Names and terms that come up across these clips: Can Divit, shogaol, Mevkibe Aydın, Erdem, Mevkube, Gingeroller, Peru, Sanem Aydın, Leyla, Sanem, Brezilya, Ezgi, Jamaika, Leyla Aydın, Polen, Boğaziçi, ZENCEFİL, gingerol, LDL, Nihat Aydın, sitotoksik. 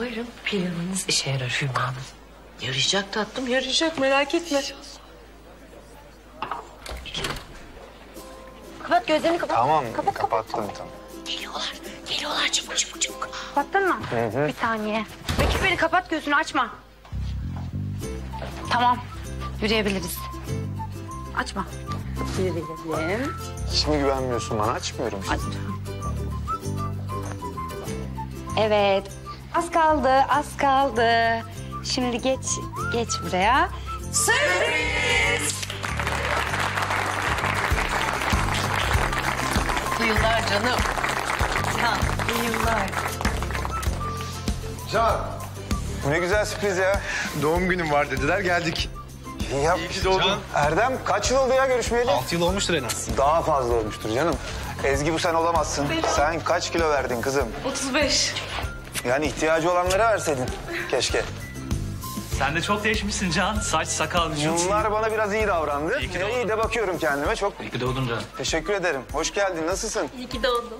Umarım planınız işe yarar Hülya Hanım. Yarayacak tatlım, yarayacak, merak etme. Kapat gözlerini, kapat. Tamam, kapat, kapattım. Tamam. Geliyorlar, geliyorlar, çabuk çabuk çabuk. Kapattın mı? Hı. Bir saniye. Mevkube beni kapat gözünü, açma. Tamam, yürüyebiliriz. Açma. Yürüyelim. Şimdi güvenmiyorsun bana, açmıyorum işte. Açacağım. Evet, az kaldı, az kaldı. Şimdi geç, geç buraya. Sürpriz! İyi yıllar canım. Can, iyi yıllar. Can, ne güzel sürpriz ya. Doğum günüm var dediler, geldik. Ya, İyi ki doğdun. Erdem, kaç yıl oldu ya görüşmeyeli? 6 yıl olmuştur en az. Daha fazla olmuştur canım. Ezgi, bu sen olamazsın. Benim. Sen kaç kilo verdin kızım? 35. Yani ihtiyacı olanlara verseydin keşke. Sen de çok değişmişsin Can. Saç, sakal, vücut. Bunlar bana biraz iyi davrandı. İyi, iyi de bakıyorum kendime çok. İyi ki doğdun Can. Teşekkür ederim. Hoş geldin. Nasılsın? İyi ki doğdun.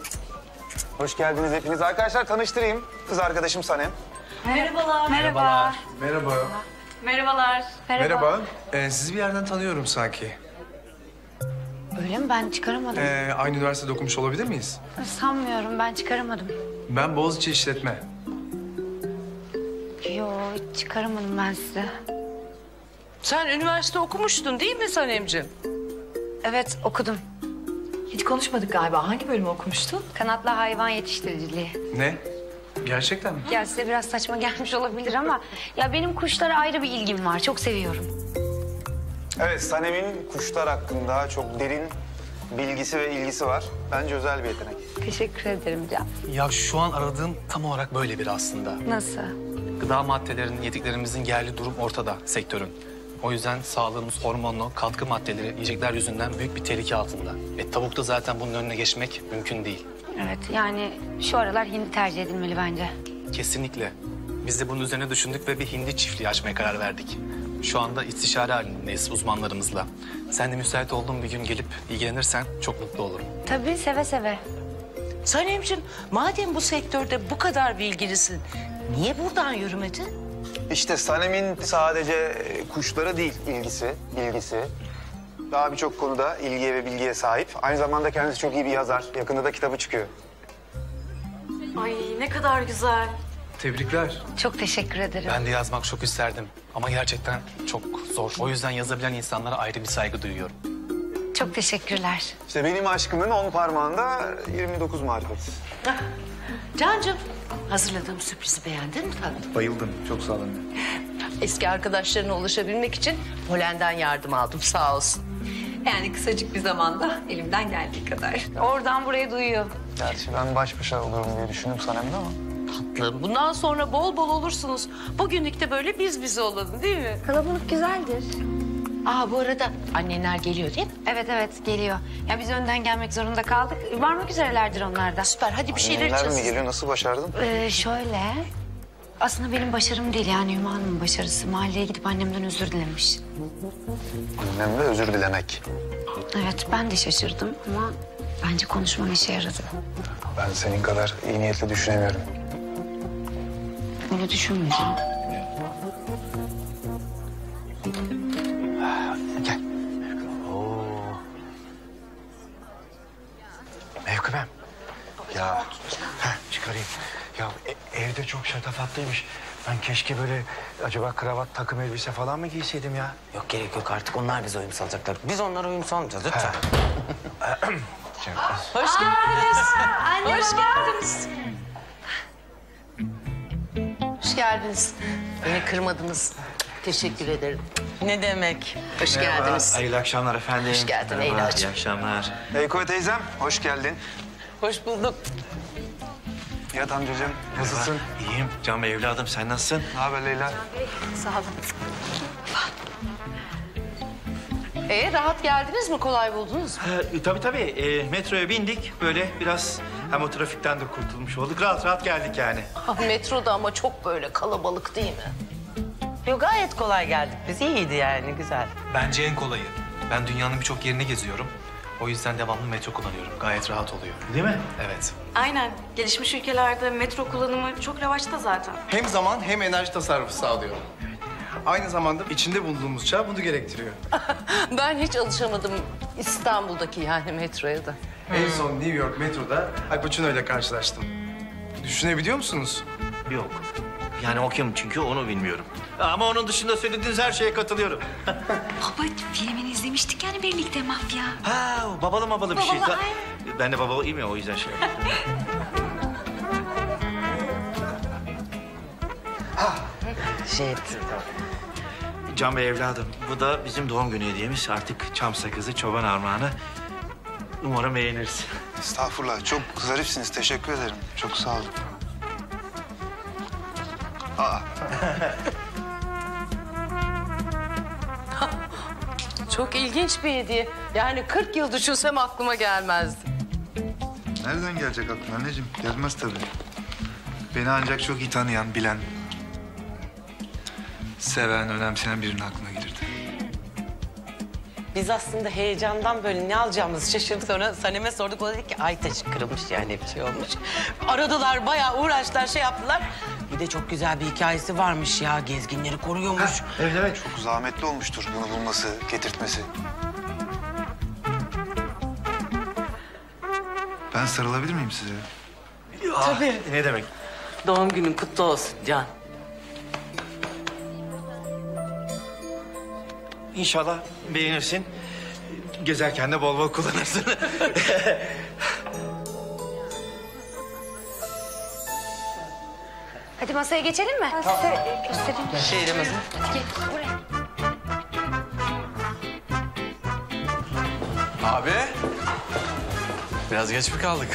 Hoş geldiniz hepiniz. Arkadaşlar tanıştırayım. Kız arkadaşım Sanem. Merhabalar. Merhabalar. Merhaba. Merhabalar. Merhaba. Sizi bir yerden tanıyorum sanki. Öyle mi? Ben çıkaramadım. Aynı üniversitede okumuş olabilir miyiz? Sanmıyorum. Ben çıkaramadım. Ben Boğaziçi işletme. Yo, çıkaramadım ben size. Sen üniversite okumuştun değil mi Sanemciğim? Evet, okudum. Hiç konuşmadık galiba. Hangi bölümü okumuştun? Kanatlı hayvan yetiştiriciliği. Ne? Gerçekten mi? Ya size biraz saçma gelmiş olabilir ama... ya benim kuşlara ayrı bir ilgim var. Çok seviyorum. Evet, Sanem'in kuşlar hakkında çok derin bilgisi ve ilgisi var. Bence özel bir yetenek. Teşekkür ederim Can. Ya şu an aradığım tam olarak böyle biri aslında. Nasıl? Gıda maddelerinin, yediklerimizin yerli durum ortada sektörün. O yüzden sağlığımız hormonlu, katkı maddeleri, yiyecekler yüzünden büyük bir tehlike altında. Tavukta zaten bunun önüne geçmek mümkün değil. Evet, yani şu aralar hindi tercih edilmeli bence. Kesinlikle. Biz de bunun üzerine düşündük ve bir hindi çiftliği açmaya karar verdik. Şu anda istişare halindeyiz uzmanlarımızla. Sen de müsait olduğun bir gün gelip ilgilenirsen çok mutlu olurum. Tabii, seve seve. Sanemciğim, madem bu sektörde bu kadar bilgilisin, niye buradan yürümedin? İşte Sanem'in sadece kuşlara değil ilgisi. Daha birçok konuda ilgiye ve bilgiye sahip. Aynı zamanda kendisi çok iyi bir yazar. Yakında da kitabı çıkıyor. Ay ne kadar güzel. Tebrikler. Çok teşekkür ederim. Ben de yazmak çok isterdim ama gerçekten çok zor. O yüzden yazabilen insanlara ayrı bir saygı duyuyorum. Çok teşekkürler. İşte benim aşkımın 10 parmağında 29 marifet. Cancığım, hazırladığım sürprizi beğendin mi tatlım? Bayıldım, çok sağ olun. Eski arkadaşlarına ulaşabilmek için Polen'den yardım aldım, sağ olsun. Yani kısacık bir zamanda elimden geldiği kadar. Oradan buraya duyuyor. Gerçi ben baş başa olurum diye düşündüm Sanem'de ama... Tatlım, bundan sonra bol bol olursunuz. Bugünlük de böyle biz bize olalım değil mi? Kalabalık güzeldir. Aa, bu arada annenler geliyor değil mi? Evet evet geliyor. Ya biz önden gelmek zorunda kaldık. Varmak üzerelerdir onlar da. Süper, hadi bir şeyler içeceğiz. Anneler mi geliyor? Nasıl başardın? Şöyle... Aslında benim başarım değil yani Hüma Hanım'ın başarısı. Mahalleye gidip annemden özür dilemiş. Annemle özür dilemek. Evet, ben de şaşırdım ama bence konuşman işe yaradı. Ben senin kadar iyi niyetle düşünemiyorum. Öyle düşünmeyeceğim. Gel. Mevkubem. Ya. Heh, çıkarayım. Ya evde çok şatafatlıymış. Ben keşke böyle acaba kravat, takım elbise falan mı giyseydim ya? Yok gerek yok artık. Onlar bize uyum salacaklar. Biz onlara uyum salmayacağız lütfen. Hoş geldiniz. Anne, hoş geldiniz. Hoş geldiniz. Beni kırmadınız. Teşekkür ederim. Ne demek? Hoş geldiniz. Hayırlı akşamlar efendim. Hoş geldin Leyla'cığım. İyi akşamlar. Mevkube teyzem, hoş geldin. Hoş bulduk. Nihat amcacığım, nasılsın? Merhaba. İyiyim. Can Bey, evladım sen nasılsın? Ne haber Leyla? Can Bey, sağ olun. Rahat geldiniz mi? Kolay buldunuz mu? Tabii. Metroya bindik. Böyle biraz hem o trafikten de kurtulmuş olduk. Rahat rahat geldik yani. Metroda ama çok böyle kalabalık değil mi? Yok gayet kolay geldik biz. İyiydi yani, güzel. Bence en kolayı. Ben dünyanın birçok yerine geziyorum. O yüzden devamlı metro kullanıyorum. Gayet rahat oluyor. Değil mi? Evet. Aynen. Gelişmiş ülkelerde metro kullanımı çok revaçta zaten. Hem zaman hem enerji tasarrufu sağlıyor. Aynı zamanda içinde bulunduğumuz çağ bunu gerektiriyor. Ben hiç alışamadım İstanbul'daki yani metroya da. En son New York metroda Al Pacino'yla karşılaştım. Düşünebiliyor musunuz? Yok. Yani o kim çünkü onu bilmiyorum. Ama onun dışında söylediğiniz her şeye katılıyorum. Baba filmini izlemiştik yani birlikte mafya. Ha, babalı bir şey. Ben de babalıyım ya o yüzden şey. Can Bey evladım, bu da bizim doğum günü hediyemiz. Artık çam sakızı, çoban armağanı. Umarım beğeniriz. Estağfurullah, çok zarifsiniz. Teşekkür ederim. Çok sağ olun. Çok ilginç bir hediye. Yani 40 yıl düşünsem aklıma gelmezdi. Nereden gelecek aklına anneciğim? Gelmez tabii. Beni ancak çok iyi tanıyan, bilen... seven, önemseyen birinin aklına gelirdi. Biz aslında heyecandan böyle ne alacağımızı şaşırdık. Sonra Sanem'e sorduk. O dedi ki ay taşı kırılmış yani bir şey olmuş. Aradılar, bayağı uğraştılar, şey yaptılar. Bir de çok güzel bir hikayesi varmış ya. Gezginleri koruyormuş. Ha, evet. Çok zahmetli olmuştur bunu bulması, getirtmesi. Ben sarılabilir miyim size? Ya, tabii. Ne demek? Doğum günün kutlu olsun Can. İnşallah beğenirsin. Gezerken de bol bol kullanırsın. Hadi masaya geçelim mi? Tamam. Göstereyim. Şehir masası. Hadi gel buraya. Abi. Biraz geç mi kaldık?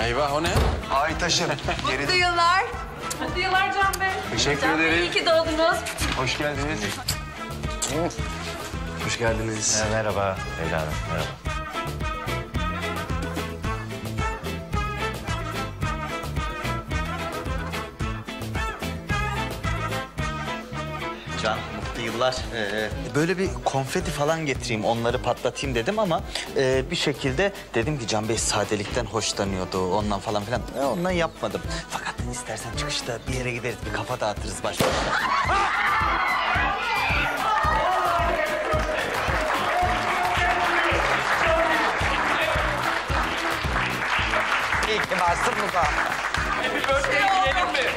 Eyvah o ne? Ay taşım. Mutlu yıllar. Mutlu yıllar Can Bey. Teşekkür ederim. İyi ki doğdunuz. Hoş geldiniz. Hoş geldiniz. Merhaba evladım, merhaba. Can, mutlu yıllar. Böyle bir konfeti falan getireyim, onları patlatayım dedim ama... bir şekilde dedim ki Can Bey sadelikten hoşlanıyordu, ondan falan filan. Ondan yapmadım. Fakat istersen çıkışta bir yere gideriz, bir kafa dağıtırız başta. İyi ki varsın Muza. Happy birthday diyelim mi?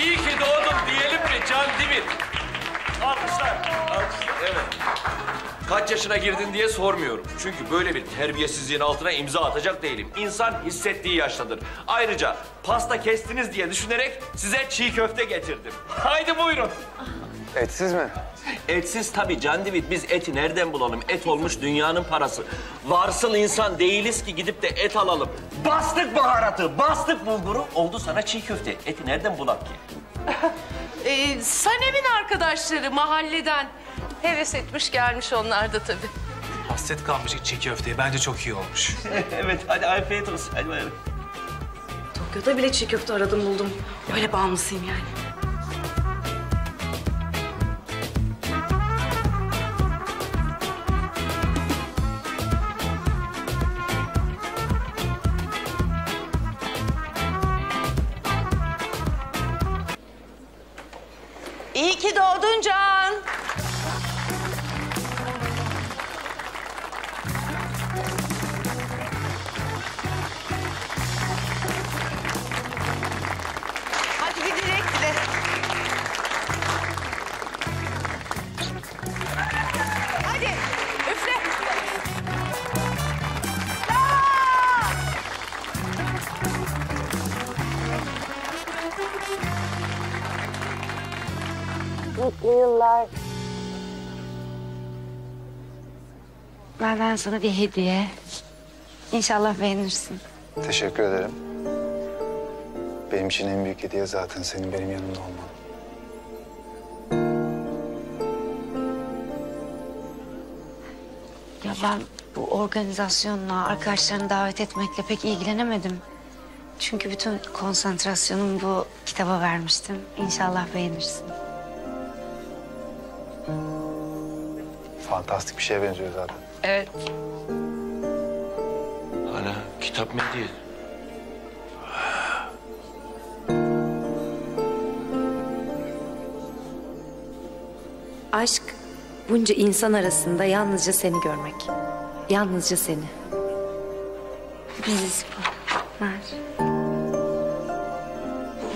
İyi ki doğdun diyelim mi Can Divit? Alkışlar. Alkışlar, evet. Kaç yaşına girdin diye sormuyorum. Çünkü böyle bir terbiyesizliğin altına imza atacak değilim. İnsan hissettiği yaştadır. Ayrıca pasta kestiniz diye düşünerek size çiğ köfte getirdim. Haydi buyurun. Etsiz mi? Etsiz tabii Can Divit. Biz eti nereden bulalım? Et olmuş dünyanın parası. Varsıl insan değiliz ki gidip de et alalım. Bastık baharatı, bastık bulguru. Oldu sana çiğ köfte. Eti nereden bulak ki? Sanem'in arkadaşları mahalleden. Heves etmiş gelmiş onlar da tabii. Hasret kalmış çiğ köfteye. Bence çok iyi olmuş. Evet, hadi afiyet olsun. Hadi bakalım. Tokyo'da bile çiğ köfte aradım buldum. Öyle bağımlısıyım yani. İyi ki doğdun Can. Mutlu yıllar. Benden sana bir hediye. İnşallah beğenirsin. Teşekkür ederim. Benim için en büyük hediye zaten senin benim yanımda olman. Ya ben bu organizasyonla arkadaşlarını davet etmekle pek ilgilenemedim. Çünkü bütün konsantrasyonumu bu kitaba vermiştim. İnşallah beğenirsin. Fantastik bir şeye benziyor zaten. Evet. Ana, kitap mı değil? Aşk, bunca insan arasında yalnızca seni görmek. Yalnızca seni. Biziz bu. Ver.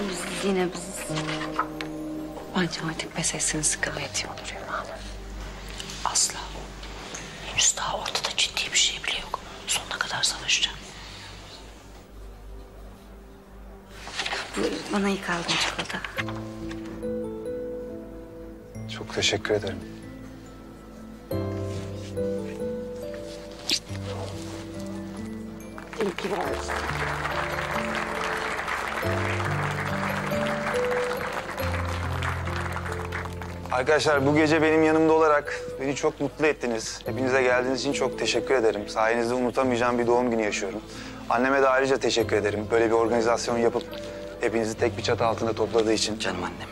Biziz, yine biziz. Matematik meselesini sıkıntı ediyor Rüma Hanım. Asla. Henüz daha ortada ciddi bir şey bile yok. Sonuna kadar savaşacağım. Bana iyi kaldın çikolata. Çok teşekkür ederim. İyi ki varsın. Arkadaşlar, bu gece benim yanımda olarak beni çok mutlu ettiniz. Hepinize geldiğiniz için çok teşekkür ederim. Sayenizde unutamayacağım bir doğum günü yaşıyorum. Anneme de ayrıca teşekkür ederim. Böyle bir organizasyon yapıp hepinizi tek bir çatı altında topladığı için. Canım annem.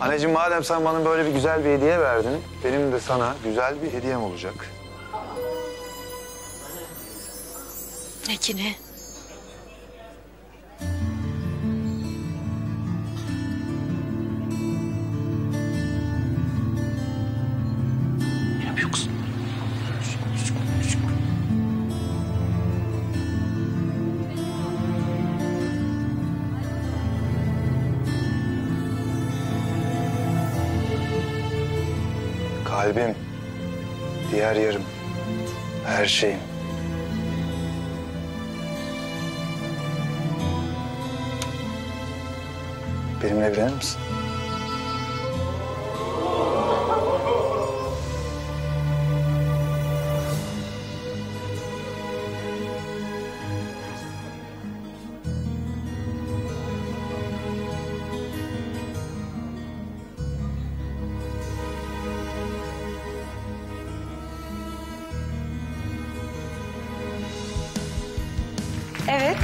Anneciğim, madem sen bana böyle bir güzel bir hediye verdin, benim de sana güzel bir hediyem olacak. Ne ki ne? Kalbim, diğer yarım, her şeyim. Benimle evlenir misin? Evet.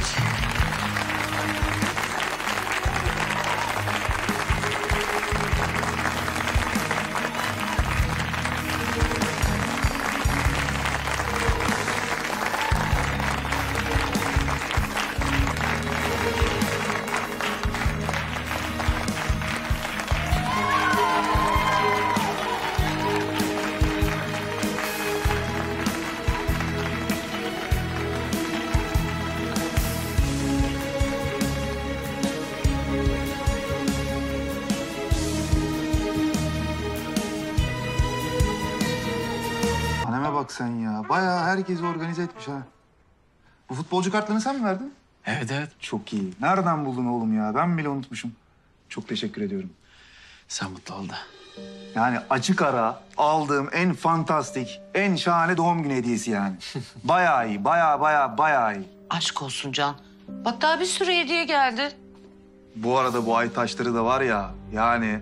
Bak sen ya, bayağı herkesi organize etmiş ha. Bu futbolcu kartlarını sen mi verdin? Evet, evet. Çok iyi. Nereden buldun oğlum ya? Ben bile unutmuşum. Çok teşekkür ediyorum. Sen mutlu ol da. Yani açık ara aldığım en fantastik, en şahane doğum günü hediyesi yani. Bayağı iyi, bayağı iyi. Aşk olsun Can. Bak daha bir sürü hediye geldi. Bu arada bu ay taşları da var ya, yani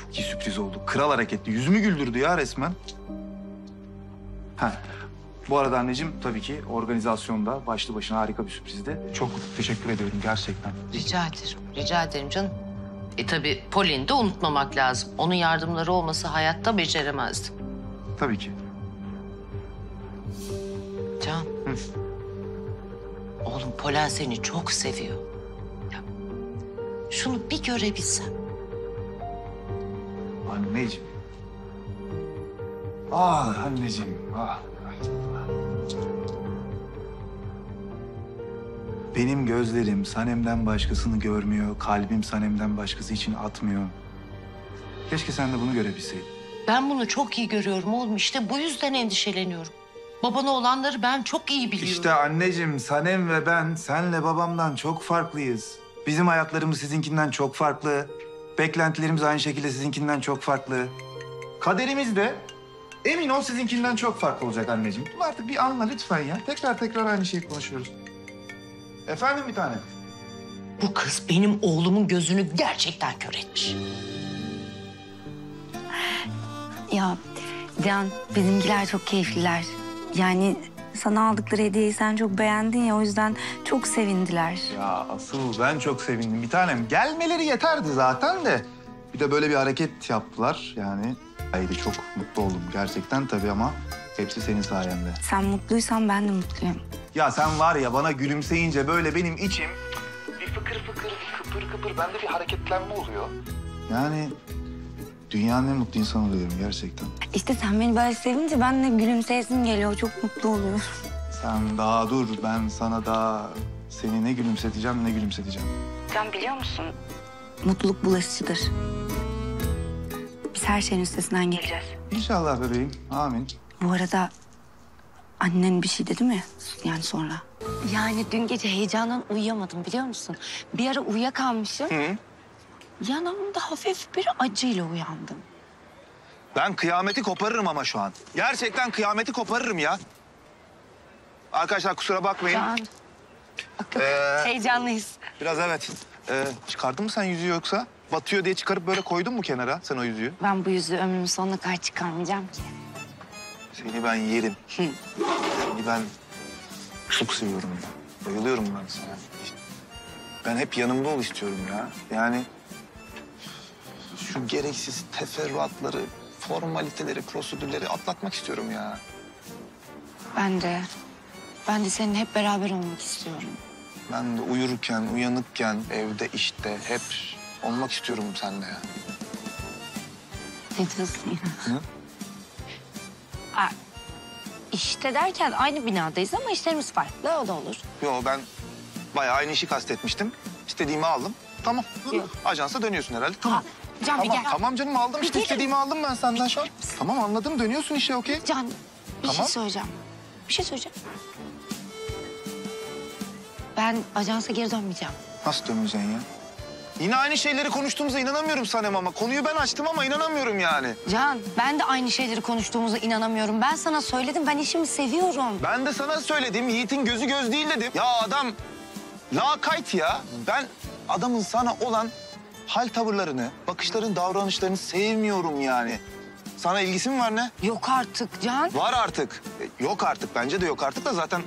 çok iyi sürpriz oldu. Kral hareketli, yüzümü güldürdü ya resmen. Ha. Bu arada anneciğim, tabii ki organizasyonda başlı başına harika bir sürprizdi. Çok teşekkür ediyorum gerçekten. Rica ederim canım. Tabii Polen'i de unutmamak lazım. Onun yardımları olmasa hayatta beceremezdim. Tabii ki. Can. Hı. Oğlum, Polen seni çok seviyor. Ya, şunu bir görebilsem. Anneciğim. Ah anneciğim, ah. Benim gözlerim Sanem'den başkasını görmüyor, kalbim Sanem'den başkası için atmıyor. Keşke sen de bunu görebilseydin. Ben bunu çok iyi görüyorum oğlum, işte bu yüzden endişeleniyorum. Babana olanları ben çok iyi biliyorum. İşte anneciğim, Sanem ve ben senle babamdan çok farklıyız. Bizim hayatlarımız sizinkinden çok farklı. Beklentilerimiz aynı şekilde sizinkinden çok farklı. Kaderimiz de... Emin ol sizinkinden çok farklı olacak anneciğim. Artık bir anla lütfen ya. Tekrar aynı şeyi konuşuyoruz. Efendim bir tane. Bu kız benim oğlumun gözünü gerçekten kör etmiş. Ya Can, bizimkiler çok keyifliler. Yani sana aldıkları hediyeyi sen çok beğendin ya, o yüzden çok sevindiler. Ya asıl ben çok sevindim bir tanem. Gelmeleri yeterdi zaten de. Bir de böyle bir hareket yaptılar yani. Haydi çok mutlu oldum gerçekten tabii ama hepsi senin sayende. Sen mutluysan ben de mutluyum. Ya sen var ya bana gülümseyince böyle benim içim bir fıkır fıkır, kıpır kıpır bende bir hareketlenme oluyor. Yani dünyanın en mutlu insanı oluyorum gerçekten. İşte sen beni böyle sevince ben de gülümseyesim geliyor, çok mutlu oluyorum. Sen daha dur, ben sana daha seni ne gülümseteceğim ne gülümseteceğim. Sen biliyor musun? Mutluluk bulaşıcıdır. Biz her şeyin üstesinden geleceğiz. İnşallah bebeğim, amin. Bu arada annen bir şey dedi mi? Yani sonra. Yani dün gece heyecandan uyuyamadım biliyor musun? Bir ara uyuyakalmışım. Hı. Yanımda hafif bir acıyla uyandım. Ben kıyameti koparırım ama şu an. Gerçekten kıyameti koparırım ya. Arkadaşlar kusura bakmayın. Can. Bakın heyecanlıyız. Biraz evet. Çıkardın mı sen yüzüğü yoksa? Batıyor diye çıkarıp böyle koydun mu kenara sen o yüzüğü? Ben bu yüzüğü ömrümün sonuna kadar çıkarmayacağım ki. Seni ben yerim. Hı. Seni ben çok seviyorum ya. Bayılıyorum ben sana. Ben hep yanımda ol istiyorum ya. Yani şu gereksiz teferruatları, formaliteleri, prosedürleri atlatmak istiyorum ya. Ben de seninle hep beraber olmak istiyorum. Ben de uyurken, uyanıkken, evde, işte hep olmak istiyorum seninle ya. Ne diyorsun ya? Hı? Aa, işte derken aynı binadayız ama işlerimiz farklı, o da olur. Yo, ben bayağı aynı işi kastetmiştim. İstediğimi aldım, tamam. Yok. Ajansa dönüyorsun herhalde, tamam. Aa, Can tamam, bir gel. Tamam canım aldım, işte istediğimi aldım ben senden şu an. Tamam anladım, dönüyorsun işe, okey. Can, bir şey söyleyeceğim. Ben ajansa geri dönmeyeceğim. Nasıl dönmeyeceksin ya? Yine aynı şeyleri konuştuğumuza inanamıyorum Sanem ama. Konuyu ben açtım ama inanamıyorum yani. Can, ben de aynı şeyleri konuştuğumuza inanamıyorum. Ben sana söyledim, ben işimi seviyorum. Ben de sana söyledim, Yiğit'in gözü göz değil dedim. Ya adam lakayt ya. Ben adamın sana olan hal tavırlarını, bakışların, davranışlarını sevmiyorum yani. Sana ilgisi mi var ne? Yok artık Can. Var artık. Yok artık, bence de yok artık da zaten...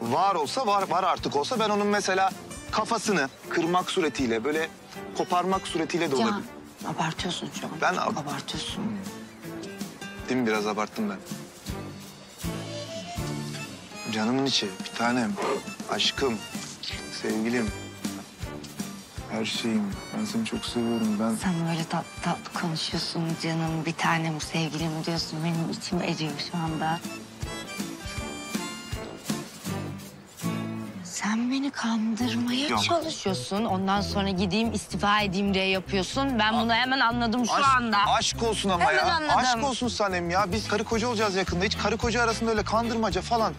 Var olsa, var artık olsa ben onun mesela kafasını kırmak suretiyle, böyle koparmak suretiyle de olabilirim. Can, abartıyorsun canım. Ben abartıyorsun. Değil mi? Biraz abarttım ben. Canımın içi, bir tanem, aşkım, sevgilim, her şeyim. Ben seni çok seviyorum, ben... Sen böyle tatlı tatlı konuşuyorsun canım, bir tanem, sevgilim diyorsun. Benim içim eriyor şu anda. Sen beni kandırmaya çalışıyorsun. Ondan sonra gideyim istifa edeyim diye yapıyorsun. Ben bunu hemen anladım şu anda. Aşk olsun ama hemen ya. Anladım. Aşk olsun Sanem ya. Biz karı koca olacağız yakında. Hiç karı koca arasında öyle kandırmaca falan.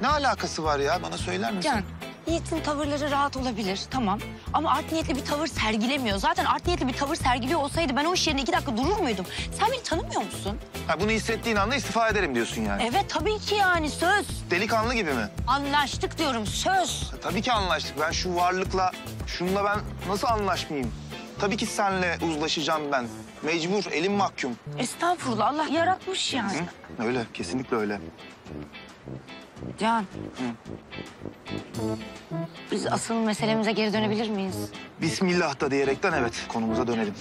Ne alakası var ya? Bana söyler misin? Can, Yiğit'in tavırları rahat olabilir. Tamam. Ama art niyetli bir tavır sergilemiyor. Zaten art niyetli bir tavır sergiliyor olsaydı ben o iş yerine 2 dakika durur muydum? Sen beni tanımıyor musun? Ha, bunu hissettiğin anda istifa ederim diyorsun yani. Evet tabii ki yani söz. Delikanlı gibi mi? Anlaştık diyorum söz. Ha, tabii ki anlaştık. Ben şu varlıkla, şunla ben nasıl anlaşmayayım? Tabii ki seninle uzlaşacağım ben. Mecbur, elim mahkum. Estağfurullah, Allah yaratmış yani. Hı? Öyle, kesinlikle öyle. Can, biz asıl meselemize geri dönebilir miyiz? Bismillah da diyerekten evet, konumuza dönelim.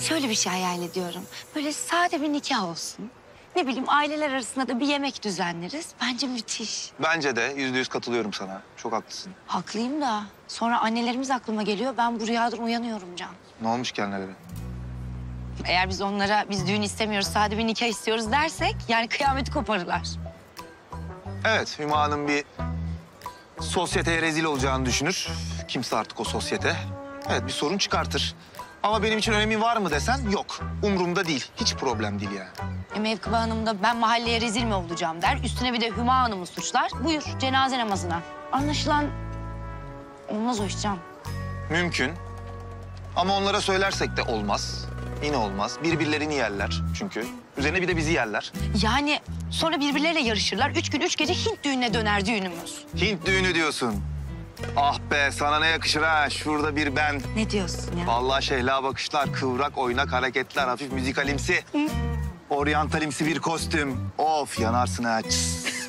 Şöyle bir şey hayal ediyorum, böyle sade bir nikah olsun. Ne bileyim, aileler arasında da bir yemek düzenleriz. Bence müthiş. Bence de, %100 katılıyorum sana. Çok haklısın. Haklıyım da, sonra annelerimiz aklıma geliyor. Ben bu rüyadan uyanıyorum Can. Ne olmuş kendilerine? Eğer biz onlara, biz düğün istemiyoruz, sade bir nikah istiyoruz dersek... ...yani kıyameti koparırlar. Evet, Hüma'nın bir sosyeteye rezil olacağını düşünür. Kimse artık o sosyete. Evet, bir sorun çıkartır. Ama benim için önemi var mı desen yok. Umurumda değil, hiç problem değil yani. Mevkube Hanım da ben mahalleye rezil mi olacağım der. Üstüne bir de Hüma Hanım'ı suçlar. Buyur, cenaze namazına. Anlaşılan olmaz o iş Can. Mümkün. Ama onlara söylersek de olmaz. Yine olmaz. Birbirlerini yerler çünkü. Üzerine bir de bizi yerler. Yani sonra birbirleriyle yarışırlar. 3 gün 3 gece Hint düğününe döner düğünümüz. Hint düğünü diyorsun. Ah be sana ne yakışır ha şurada bir ben. Ne diyorsun ya? Vallahi şehla bakışlar, kıvrak oynak hareketler, hafif müzikalimsi. Hı? Oryantalimsi bir kostüm. Of yanarsın ha.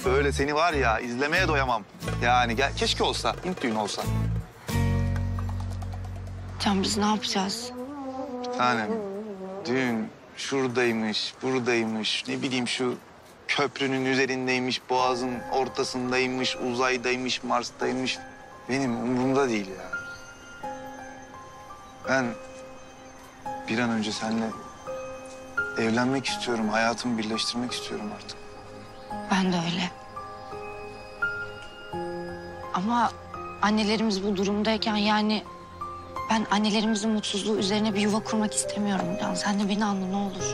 Böyle seni var ya izlemeye doyamam. Yani gel, keşke olsa Hint düğünü olsa. Can biz ne yapacağız? Sanem, dün şuradaymış, buradaymış, ne bileyim şu köprünün üzerindeymiş, boğazın ortasındaymış, uzaydaymış, Mars'taymış. Benim umurumda değil ya. Ben bir an önce seninle evlenmek istiyorum, hayatımı birleştirmek istiyorum artık. Ben de öyle. Ama annelerimiz bu durumdayken yani... ben annelerimizin mutsuzluğu üzerine bir yuva kurmak istemiyorum Can. Sen de beni anla ne olur.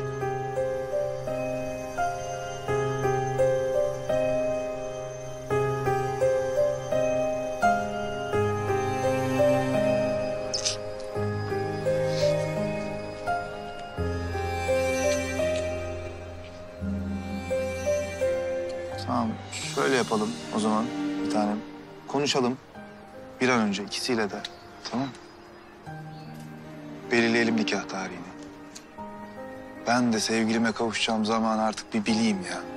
Tamam, şöyle yapalım o zaman bir tanem. Konuşalım bir an önce ikisiyle de, tamam? Belirleyelim nikah tarihini. Ben de sevgilime kavuşacağım zaman artık bir bileyim ya.